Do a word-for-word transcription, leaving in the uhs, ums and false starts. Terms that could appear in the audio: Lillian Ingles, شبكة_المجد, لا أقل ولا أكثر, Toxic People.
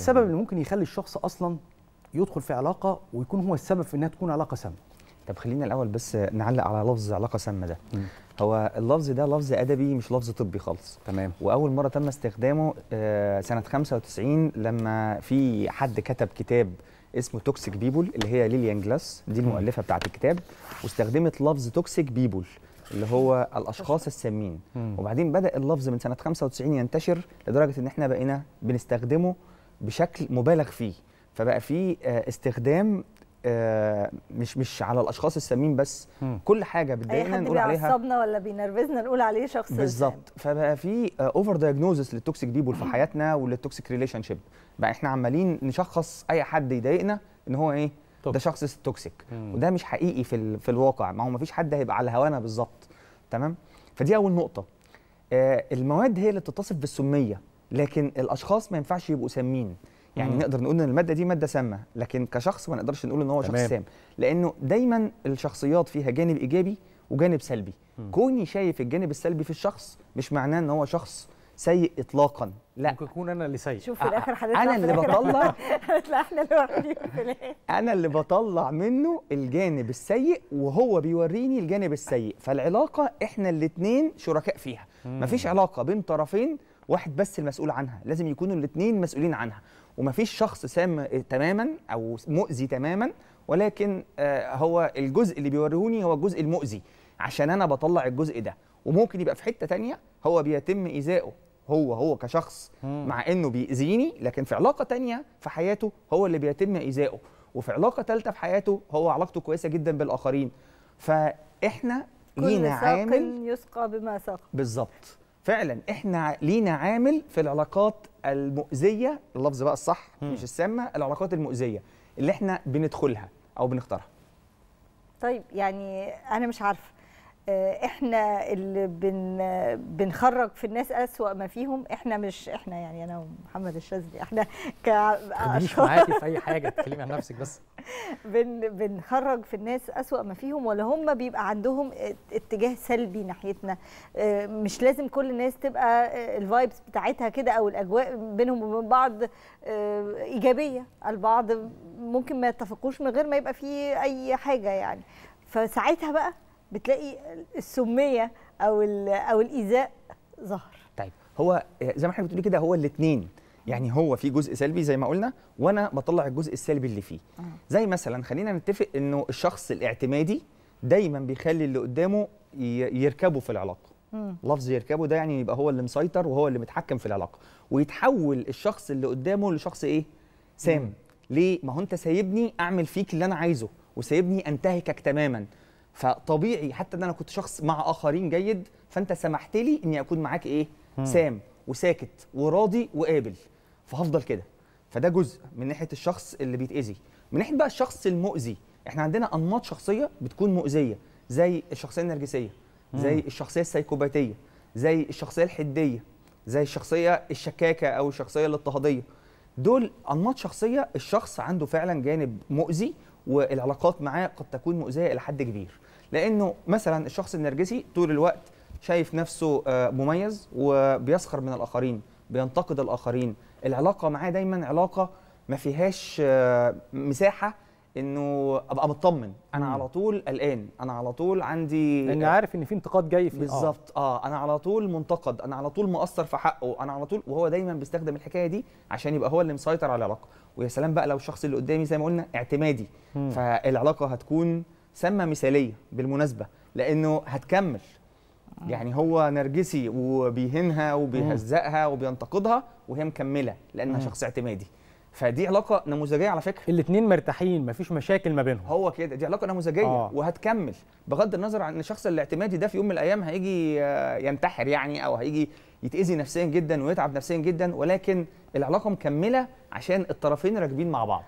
السبب اللي ممكن يخلي الشخص اصلا يدخل في علاقه ويكون هو السبب في انها تكون علاقه سامه؟ طب خلينا الاول بس نعلق على لفظ علاقه سامه ده. م. هو اللفظ ده لفظ ادبي مش لفظ طبي خالص. تمام. واول مره تم استخدامه سنه خمسة وتسعين لما في حد كتب كتاب اسمه توكسيك بيبول، اللي هي ليليان إنجلس دي المؤلفه بتاعه الكتاب، واستخدمت لفظ توكسيك بيبول اللي هو الاشخاص السامين. وبعدين بدا اللفظ من سنه خمسة وتسعين ينتشر لدرجه ان احنا بقينا بنستخدمه بشكل مبالغ فيه، فبقى فيه استخدام مش مش على الاشخاص السامين بس. م. كل حاجه بتضايقنا نقول عليها، اي حد بيعصبنا ولا بينرفزنا نقول عليه شخص بالظبط. فبقى في اوفر دايجنوزس للتوكسيك بيبول في حياتنا وللتوكسيك ريليشن شيب، بقى احنا عمالين نشخص اي حد يضايقنا ان هو ايه طب. ده شخص توكسيك، وده مش حقيقي في ال... في الواقع، ما هو ما فيش حد هيبقى على هوانا بالظبط. تمام. فدي اول نقطه. آه المواد هي اللي بتتصف بالسميه، لكن الاشخاص ما ينفعش يبقوا سامين. يعني مم. نقدر نقول ان الماده دي ماده سامه، لكن كشخص ما نقدرش نقول ان هو شخص سام، لانه دايما الشخصيات فيها جانب ايجابي وجانب سلبي. مم. كوني شايف الجانب السلبي في الشخص مش معناه ان هو شخص سيء اطلاقا، لا، ممكن يكون انا اللي سيء. شوف في الاخر حضرتك انا اللي بطلع احنا اللي انا اللي بطلع منه الجانب السيء وهو بيوريني الجانب السيء، فالعلاقه احنا الاثنين شركاء فيها. مم. مفيش علاقه بين طرفين واحد بس المسؤول عنها، لازم يكونوا الاثنين مسؤولين عنها. ومفيش شخص سام تماما او مؤذي تماما، ولكن هو الجزء اللي بيوريهوني هو الجزء المؤذي عشان انا بطلع الجزء ده، وممكن يبقى في حته تانية هو بيتم ايذائه هو هو كشخص. مم. مع انه بيأذيني، لكن في علاقه تانية في حياته هو اللي بيتم ايذائه، وفي علاقه ثالثه في حياته هو علاقته كويسه جدا بالاخرين. فاحنا لينا عامل، كل ساق يسقى بما ساق. بالظبط، فعلا احنا لينا عامل في العلاقات المؤذيه، اللفظ بقى الصح مش السامه، العلاقات المؤذيه اللي احنا بندخلها او بنختارها. طيب يعني انا مش عارفه، احنا اللي بن بنخرج في الناس اسوأ ما فيهم، احنا مش احنا يعني انا ومحمد الشاذلي احنا كاشخاص معاكي في اي حاجه تتكلمي عن نفسك بس بن بنخرج في الناس اسوأ ما فيهم، ولا هم بيبقى عندهم اتجاه سلبي ناحيتنا؟ مش لازم كل الناس تبقى الفايبس بتاعتها كده او الاجواء بينهم وبين بعض ايجابيه، البعض ممكن ما يتفقوش من غير ما يبقى فيه اي حاجه يعني، فساعتها بقى بتلاقي السميه او او الايذاء ظهر. طيب هو زي ما احنا بتقولي كده، هو الاثنين يعني، هو في جزء سلبي زي ما قلنا، وانا بطلع الجزء السلبي اللي فيه. آه. زي مثلا خلينا نتفق انه الشخص الاعتمادي دايما بيخلي اللي قدامه يركبه في العلاقه. م. لفظ يركبه ده يعني يبقى هو اللي مسيطر وهو اللي متحكم في العلاقه، ويتحول الشخص اللي قدامه لشخص ايه؟ سام. م. ليه؟ ما هو انت سايبني اعمل فيك اللي انا عايزه وسايبني انتهكك تماما، فطبيعي حتى ان انا كنت شخص مع اخرين جيد، فانت سمحت لي اني اكون معاك ايه؟ م. سام وساكت وراضي وقابل، فهفضل كده. فده جزء من ناحيه الشخص اللي بيتاذي. من ناحيه بقى الشخص المؤذي، احنا عندنا انماط شخصيه بتكون مؤذيه، زي الشخصيه النرجسيه، زي الشخصيه السايكوباتيه، زي الشخصيه الحديه، زي الشخصيه الشكاكه او الشخصيه الاضطهاديه. دول انماط شخصيه الشخص عنده فعلا جانب مؤذي، والعلاقات معاه قد تكون مؤذيه الى حد كبير. لانه مثلا الشخص النرجسي طول الوقت شايف نفسه مميز وبيسخر من الاخرين، بينتقد الاخرين، العلاقه معاه دايما علاقه ما فيهاش مساحه انه ابقى مطمن، انا على طول قلقان، انا على طول عندي، انا عارف ان في انتقاد جاي في بالظبط. اه انا على طول منتقد، انا على طول مقصر في حقه، انا على طول، وهو دايما بيستخدم الحكايه دي عشان يبقى هو اللي مسيطر على العلاقه. ويا سلام بقى لو الشخص اللي قدامي زي ما قلنا اعتمادي، مم. فالعلاقه هتكون سامه مثاليه بالمناسبه، لانه هتكمل. يعني هو نرجسي وبيهينها وبيهزقها وبينتقدها وهي مكمله لانها مم. شخص اعتمادي. فدي علاقه نموذجيه على فكره، الاثنين مرتاحين مفيش مشاكل ما بينهم، هو كده دي علاقه نموذجيه. آه. وهتكمل بغض النظر عن الشخص الاعتمادي ده في يوم من الايام هيجي ينتحر يعني، او هيجي يتاذي نفسيا جدا ويتعب نفسيا جدا، ولكن العلاقه مكمله عشان الطرفين راكبين مع بعض.